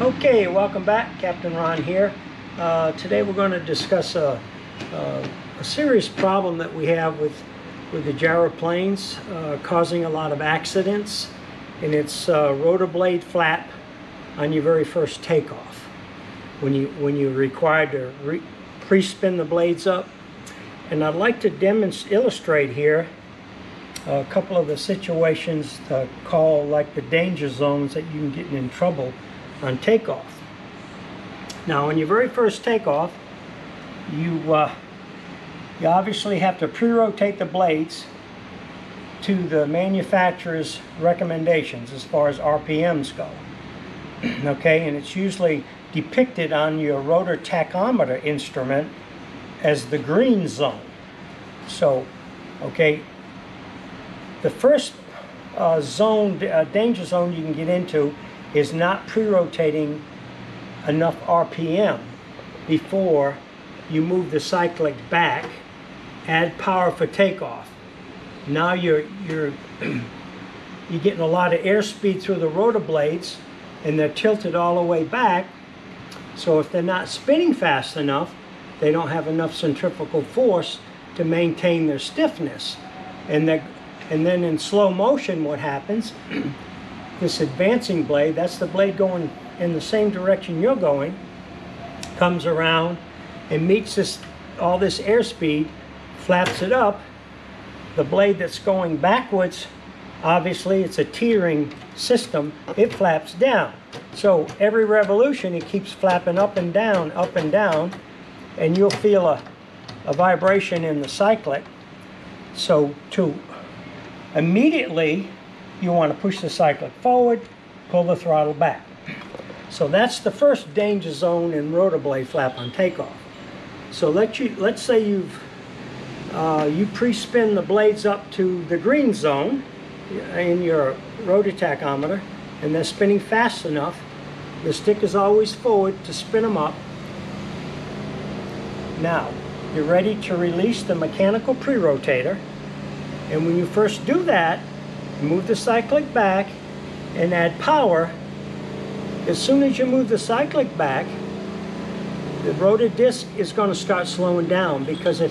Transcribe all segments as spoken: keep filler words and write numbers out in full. Okay, welcome back. Captain Ron here. Uh, today we're going to discuss a, a, a serious problem that we have with, with the gyroplanes, uh, causing a lot of accidents, and it's uh, rotor blade flap on your very first takeoff. When, you, when you're required to re pre-spin the blades up. And I'd like to demonstrate, illustrate here a couple of the situations to call like the danger zones that you can get in trouble on takeoff. Now, on your very first takeoff, you uh, you obviously have to pre-rotate the blades to the manufacturer's recommendations as far as R P Ms go. Okay, and it's usually depicted on your rotor tachometer instrument as the green zone. So, okay, the first uh, zone, uh, danger zone you can get into is not pre-rotating enough R P M before you move the cyclic back, add power for takeoff. Now you're, you're, you're getting a lot of airspeed through the rotor blades, and they're tilted all the way back, so if they're not spinning fast enough, they don't have enough centrifugal force to maintain their stiffness. And, and then in slow motion, what happens, this advancing blade, that's the blade going in the same direction you're going, comes around and meets this, all this airspeed, flaps it up. The blade that's going backwards, obviously it's a teetering system, it flaps down. So every revolution it keeps flapping up and down, up and down, and you'll feel a, a vibration in the cyclic. So to immediately, you want to push the cyclic forward, pull the throttle back. So that's the first danger zone in rotor blade flap on takeoff. So let you, let's say you've, uh, you pre-spin the blades up to the green zone in your rotor tachometer, and they're spinning fast enough. The stick is always forward to spin them up. Now, you're ready to release the mechanical pre-rotator, and when you first do that, move the cyclic back and add power. As soon as you move the cyclic back, the rotor disc is going to start slowing down, because it,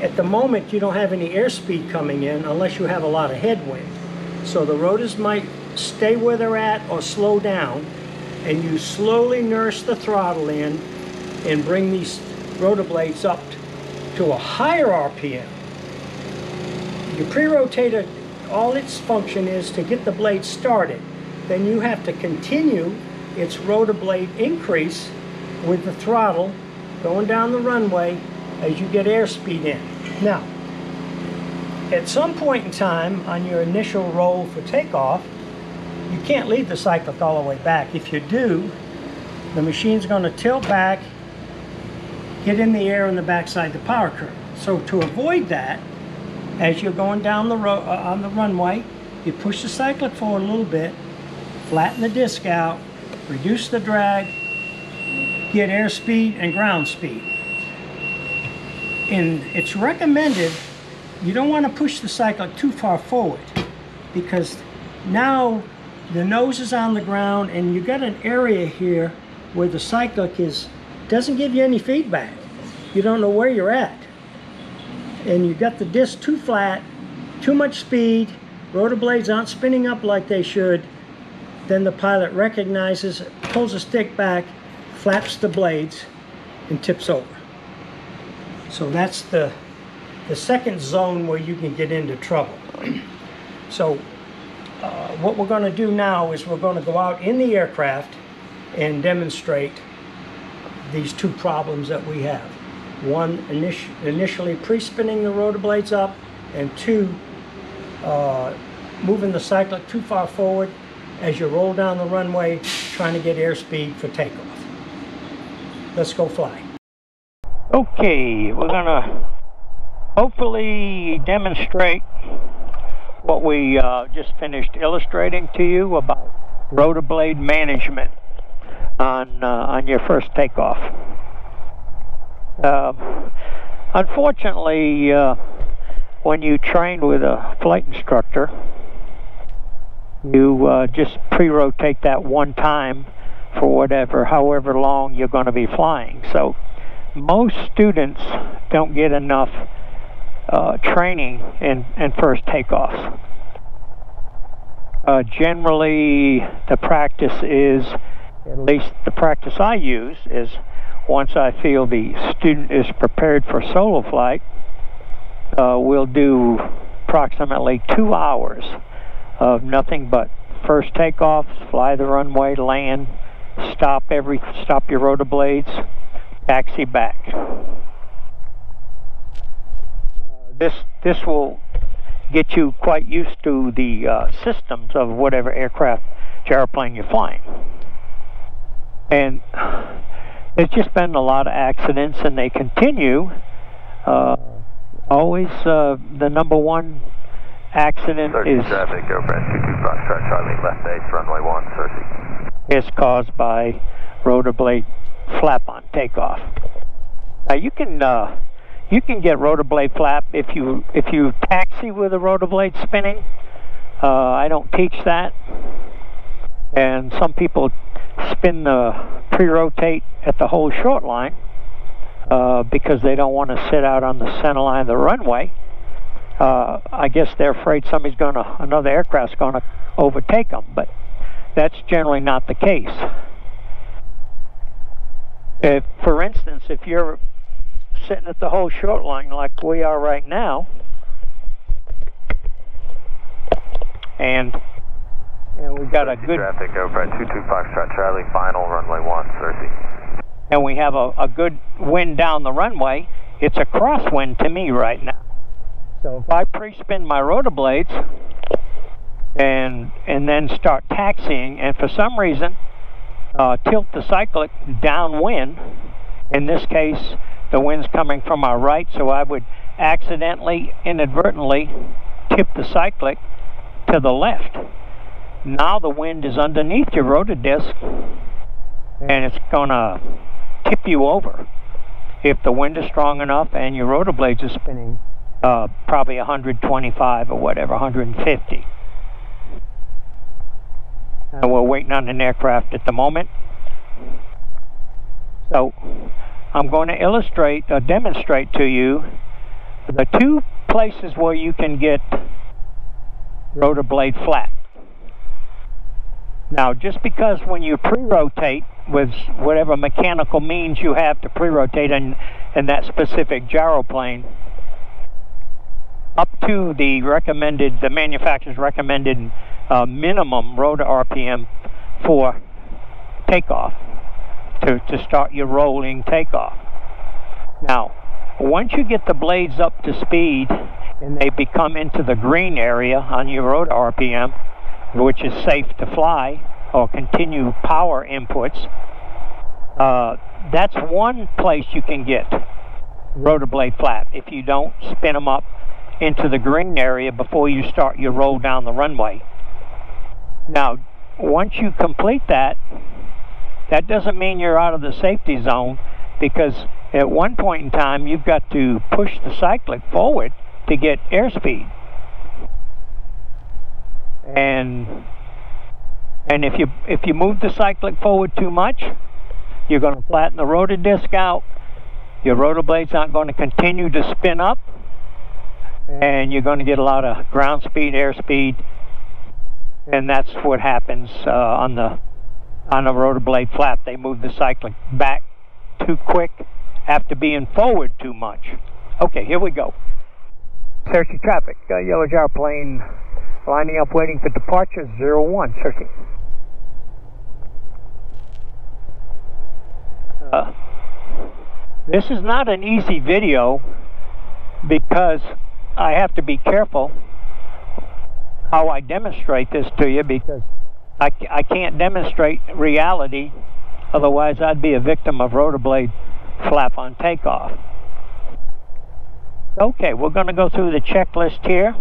at the moment you don't have any airspeed coming in unless you have a lot of headwind. So the rotors might stay where they're at or slow down, and you slowly nurse the throttle in and bring these rotor blades up to a higher R P M. Your pre-rotator, all its function is to get the blade started. Then you have to continue its rotor blade increase with the throttle going down the runway as you get airspeed in. Now, at some point in time on your initial roll for takeoff, you can't leave the cyclic all the way back. If you do, the machine's going to tilt back, get in the air on the backside of the power curve. So to avoid that, as you're going down the ro uh, on the runway, you push the cyclic forward a little bit, flatten the disc out, reduce the drag, get airspeed and ground speed. And it's recommended you don't want to push the cyclic too far forward, because now the nose is on the ground and you got an area here where the cyclic is doesn't give you any feedback. You don't know where you're at. And you got the disc too flat, too much speed, rotor blades aren't spinning up like they should. Then the pilot recognizes, pulls the stick back, flaps the blades, and tips over. So that's the, the second zone where you can get into trouble. So uh, what we're going to do now is we're going to go out in the aircraft and demonstrate these two problems that we have. One, init initially pre-spinning the rotor blades up, and two, uh, moving the cyclic too far forward as you roll down the runway trying to get airspeed for takeoff. Let's go fly. Okay, we're gonna hopefully demonstrate what we uh, just finished illustrating to you about rotor blade management on, uh, on your first takeoff. Uh, unfortunately, uh, when you train with a flight instructor, you uh, just pre-rotate that one time for whatever, however long you're going to be flying. So most students don't get enough uh, training in, in first takeoffs. Uh, generally, the practice is, at least the practice I use, is once I feel the student is prepared for solo flight, uh, we'll do approximately two hours of nothing but first takeoffs, fly the runway, land, stop every, stop your rotor blades, taxi back. Uh, this this will get you quite used to the uh, systems of whatever aircraft, airplane you're flying. And there's just been a lot of accidents, and they continue. Uh, always uh, the number one accident is traffic, left eight, runway one, is caused by rotor blade flap on takeoff. Now you can uh, you can get rotor blade flap if you if you taxi with a rotor blade spinning. Uh, I don't teach that, and some people spin the pre-rotate at the whole short line uh, because they don't want to sit out on the center line of the runway. Uh, I guess they're afraid somebody's going to, another aircraft's going to overtake them, but that's generally not the case. If, for instance, if you're sitting at the whole short line like we are right now, and and we got a good traffic over at two two Foxtrot Charlie, final runway one, Cersei, and we have a, a good wind down the runway, it's a crosswind to me right now. So if I pre-spin my rotor blades and and then start taxiing, and for some reason uh, tilt the cyclic downwind, in this case the wind's coming from our right, so I would accidentally, inadvertently tip the cyclic to the left. Now the wind is underneath your rotor disc and it's going to tip you over if the wind is strong enough and your rotor blades are spinning Uh, probably one hundred twenty-five or whatever, one hundred fifty. And we're waiting on an aircraft at the moment. So I'm going to illustrate or demonstrate to you the two places where you can get rotor blade flat. Now, just because when you pre-rotate with whatever mechanical means you have to pre-rotate in, in that specific gyroplane, up to the recommended, the manufacturer's recommended uh, minimum rotor R P M for takeoff, to, to start your rolling takeoff. Now, once you get the blades up to speed and they become into the green area on your rotor R P M, which is safe to fly or continue power inputs, uh, that's one place you can get rotor blade flap if you don't spin them up into the green area before you start your roll down the runway. Now, once you complete that, that doesn't mean you're out of the safety zone, because at one point in time you've got to push the cyclic forward to get airspeed. And and if you if you move the cyclic forward too much, you're going to flatten the rotor disc out. Your rotor blades aren't going to continue to spin up, and you're going to get a lot of ground speed, air speed, and that's what happens uh, on the on the rotor blade flap. They move the cyclic back too quick after being forward too much. Okay, here we go. Cherokee traffic, uh, yellow gyroplane lining up, waiting for departure. zero one, Cherokee. Uh, this is not an easy video because I have to be careful how I demonstrate this to you, because I, I can't demonstrate reality, otherwise I'd be a victim of rotor blade flap on takeoff. Okay, we're going to go through the checklist here.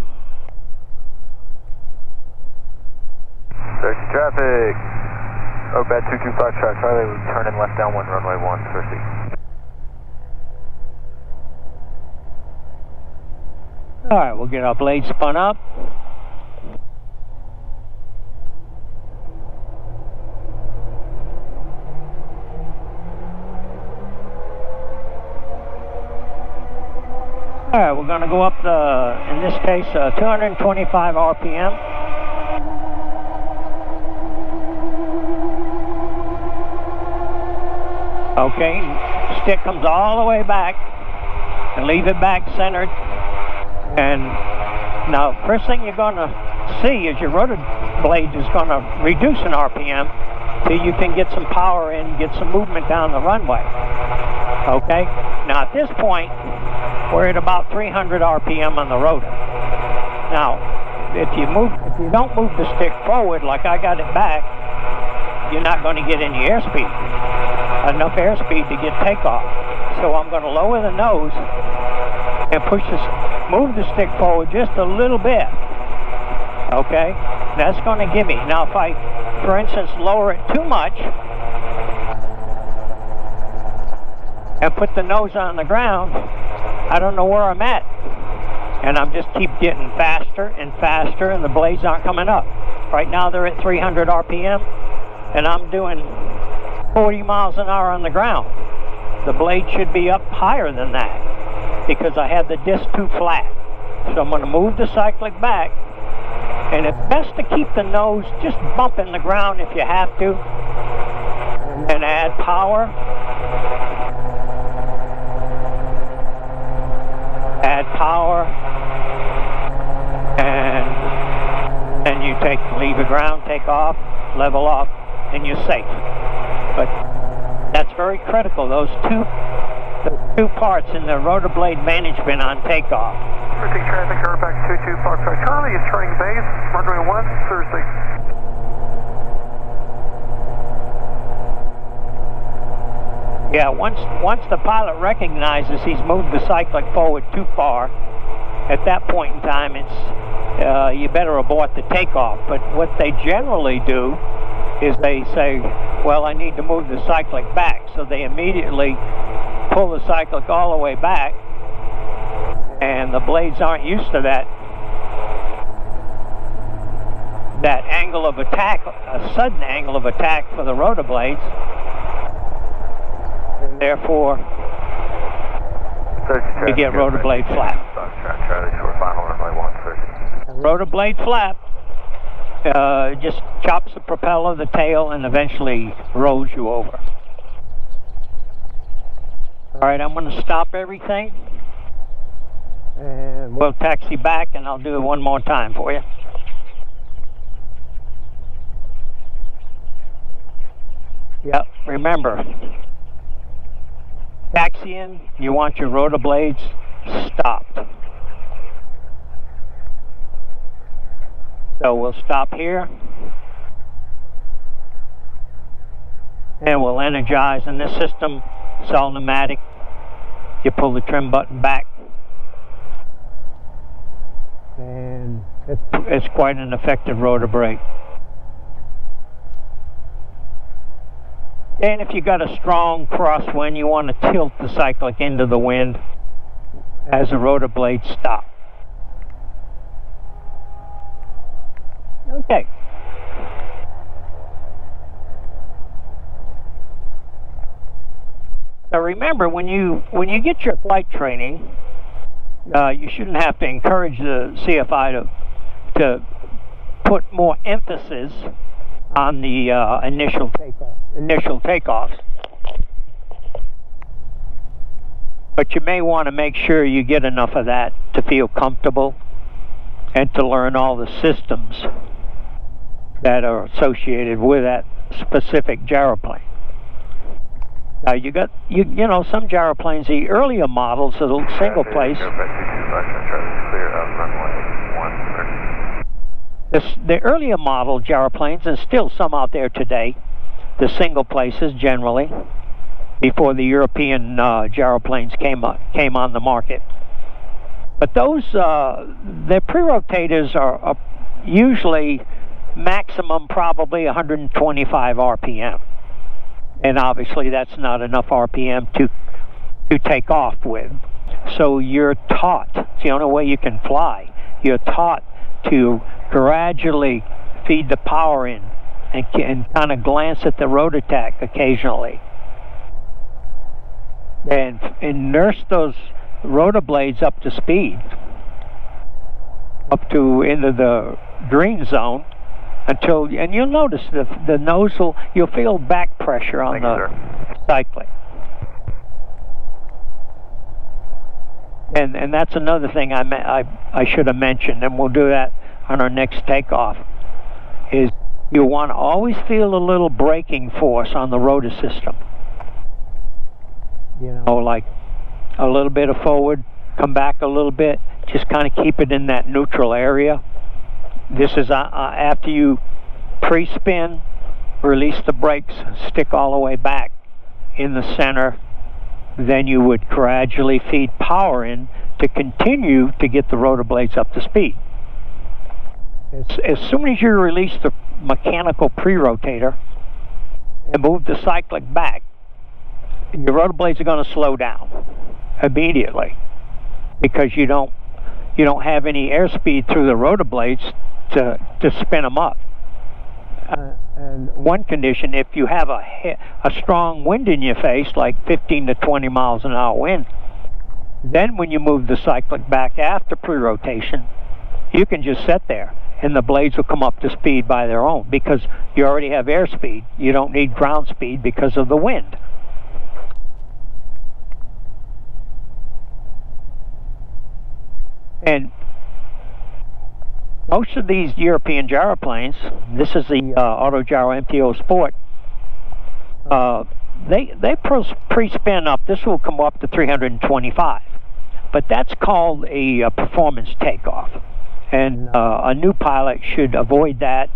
Search traffic. Oh, bad two two five track, Charlie, we turn in left down one, runway one, Cersei. All right, we'll get our blade spun up. All right, we're going to go up the, in this case, uh, two hundred twenty-five R P M. Okay, stick comes all the way back and leave it back centered. And now, first thing you're going to see is your rotor blade is going to reduce in R P M till you can get some power in, get some movement down the runway. Okay, now at this point, we're at about three hundred R P M on the rotor. Now, if you move, if you don't move the stick forward like I got it back, you're not going to get any airspeed, enough airspeed to get takeoff. So I'm going to lower the nose and push this, move the stick forward just a little bit. Okay, that's going to give me. Now, if I, for instance, lower it too much and put the nose on the ground, I don't know where I'm at, and I'm just keep getting faster and faster, and the blades aren't coming up. Right now they're at three hundred R P M, and I'm doing forty miles an hour on the ground. The blade should be up higher than that because I had the disc too flat. So I'm going to move the cyclic back, and it's best to keep the nose just bumping the ground if you have to, and add power. Add power, and then you take, leave the ground, take off, level off, and you're safe. But that's very critical, those two those two parts in the rotor blade management on takeoff. Thursday traffic, Airback two two, Foxtrot Charlie is turning base, runway one, Thursday. Yeah, once once the pilot recognizes he's moved the cyclic forward too far, at that point in time, it's uh, you better abort the takeoff. But what they generally do is they say, well, I need to move the cyclic back. So they immediately pull the cyclic all the way back, and the blades aren't used to that that angle of attack, a sudden angle of attack for the rotor blades. Therefore, you get rotor blade flap. Rotor blade flap uh, just chops the propeller, the tail, and eventually rolls you over. All right, I'm going to stop everything. And we'll taxi back, and I'll do it one more time for you. Yep, remember. Taxi in, you want your rotor blades stopped. So we'll stop here. And we'll energize in this system. It's all pneumatic. You pull the trim button back. And it's, it's quite an effective rotor brake. And if you got a strong crosswind, you want to tilt the cyclic into the wind as the rotor blades stop. Okay. So remember, when you when you get your flight training, uh, you shouldn't have to encourage the C F I to to put more emphasis on the uh, initial takeoff, initial takeoffs, but you may want to make sure you get enough of that to feel comfortable and to learn all the systems that are associated with that specific gyroplane. Now you got you you know some gyroplanes, the earlier models of the single place. This, the earlier model gyroplanes, and still some out there today, the single places generally, before the European uh, gyroplanes came on, came on the market. But those, uh, their pre-rotators are, are usually maximum probably one hundred twenty-five R P M. And obviously that's not enough R P M to, to take off with. So you're taught, it's the only way you can fly, you're taught to gradually feed the power in and, and kind of glance at the rotor tack occasionally and, and nurse those rotor blades up to speed, up to into the green zone until, and you'll notice the, the nozzle, you'll feel back pressure on the cycling. And, and that's another thing I, I, I should have mentioned, and we'll do that on our next takeoff, is you want to always feel a little braking force on the rotor system. You know, oh, like a little bit of forward, come back a little bit, just kind of keep it in that neutral area. This is uh, uh, after you pre-spin, release the brakes, stick all the way back in the center, then you would gradually feed power in to continue to get the rotor blades up to speed. As, as soon as you release the mechanical pre-rotator and move the cyclic back, your rotor blades are going to slow down immediately, because you don't you don't have any airspeed through the rotor blades to to spin them up. Uh, and one condition, if you have a a strong wind in your face, like fifteen to twenty miles an hour wind, then when you move the cyclic back after pre-rotation, you can just sit there and the blades will come up to speed by their own, because you already have airspeed. You don't need ground speed because of the wind. And most of these European gyroplanes, this is the uh, Auto Gyro M T O Sport, uh, they, they pre-spin up. This will come up to three hundred twenty-five. But that's called a, a performance takeoff. And uh, a new pilot should avoid that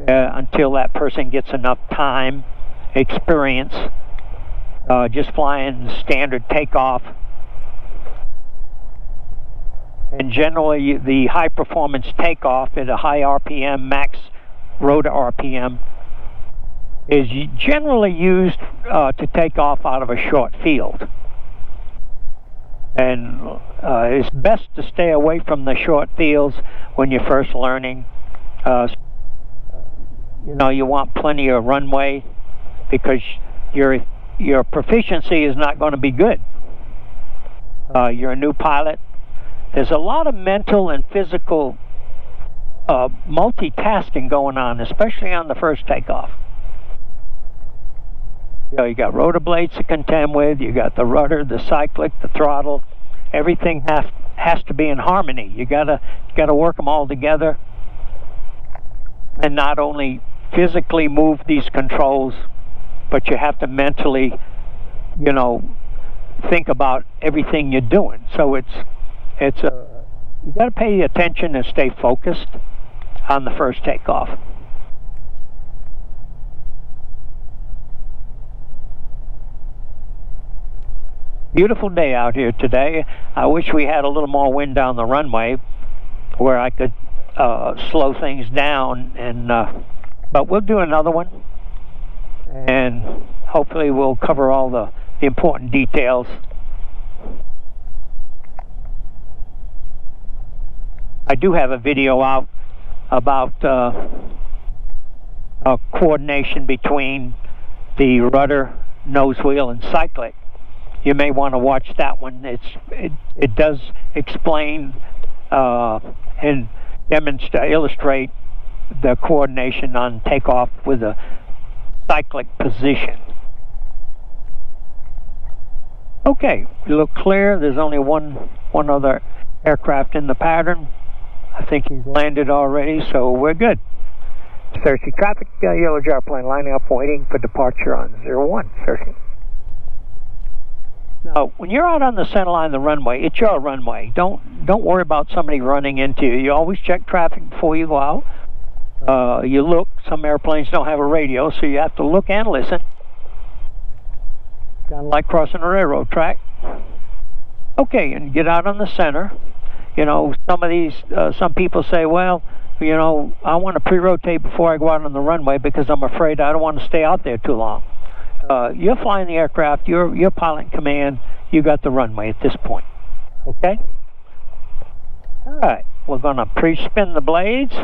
uh, until that person gets enough time, experience, uh, just flying standard takeoff. And generally, the high-performance takeoff at a high R P M, max rotor R P M, is generally used uh, to take off out of a short field. And uh, it's best to stay away from the short fields when you're first learning. Uh, you know, you want plenty of runway, because your, your proficiency is not going to be good. Uh, you're a new pilot. There's a lot of mental and physical uh, multitasking going on, especially on the first takeoff. You know, you got rotor blades to contend with, you got the rudder, the cyclic, the throttle. Everything has has to be in harmony. You gotta gotta work them all together, and not only physically move these controls, but you have to mentally, you know, think about everything you're doing. So it's It's a, you got to pay attention and stay focused on the first takeoff. Beautiful day out here today. I wish we had a little more wind down the runway where I could uh, slow things down. And uh, but we'll do another one, and hopefully we'll cover all the, the important details. I do have a video out about uh, uh, coordination between the rudder, nose wheel, and cyclic. You may want to watch that one. It's it, it does explain uh, and demonstrate, illustrate the coordination on takeoff with a cyclic position. Okay, you look clear. There's only one one other aircraft in the pattern. I think he's landed already, so we're good. Cherokee traffic, uh, yellow gyroplane lining up, waiting for departure on zero one, Cherokee. Now, when you're out on the center line of the runway, it's your runway. Don't don't worry about somebody running into you. You always check traffic before you go out. Uh, you look. Some airplanes don't have a radio, so you have to look and listen. Kind of like crossing a railroad track. Okay, and get out on the center. You know, some of these, uh, some people say, well, you know, I want to pre-rotate before I go out on the runway because I'm afraid I don't want to stay out there too long. Uh, you're flying the aircraft, you're, you're pilot in command, you got the runway at this point. Okay? All right, we're going to pre-spin the blades.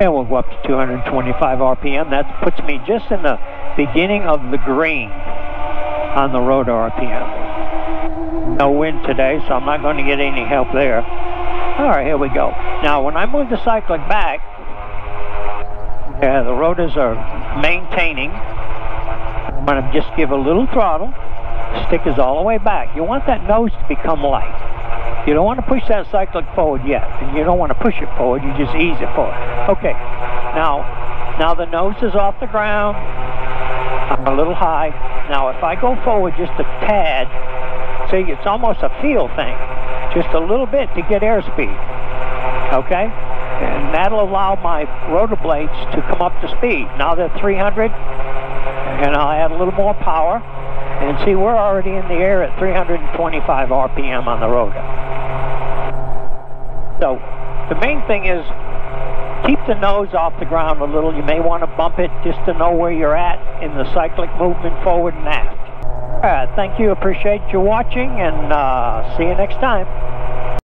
and we'll go up to two hundred twenty-five R P M. That puts me just in the beginning of the green on the road R P M. No wind today, so I'm not going to get any help there. All right, here we go. Now, when I move the cyclic back, yeah, the rotors are maintaining. I'm going to just give a little throttle. Stick is all the way back. You want that nose to become light. You don't want to push that cyclic forward yet. And you don't want to push it forward. You just ease it forward. Okay. Now, now the nose is off the ground. I'm a little high. Now, if I go forward just a tad, see, it's almost a feel thing. Just a little bit to get airspeed. Okay? And that'll allow my rotor blades to come up to speed. Now they're three hundred, and I'll add a little more power. And see, we're already in the air at three hundred twenty-five R P M on the rotor. So, the main thing is, keep the nose off the ground a little. You may want to bump it just to know where you're at in the cyclic movement forward and aft. All right, thank you, appreciate you watching, and uh, see you next time.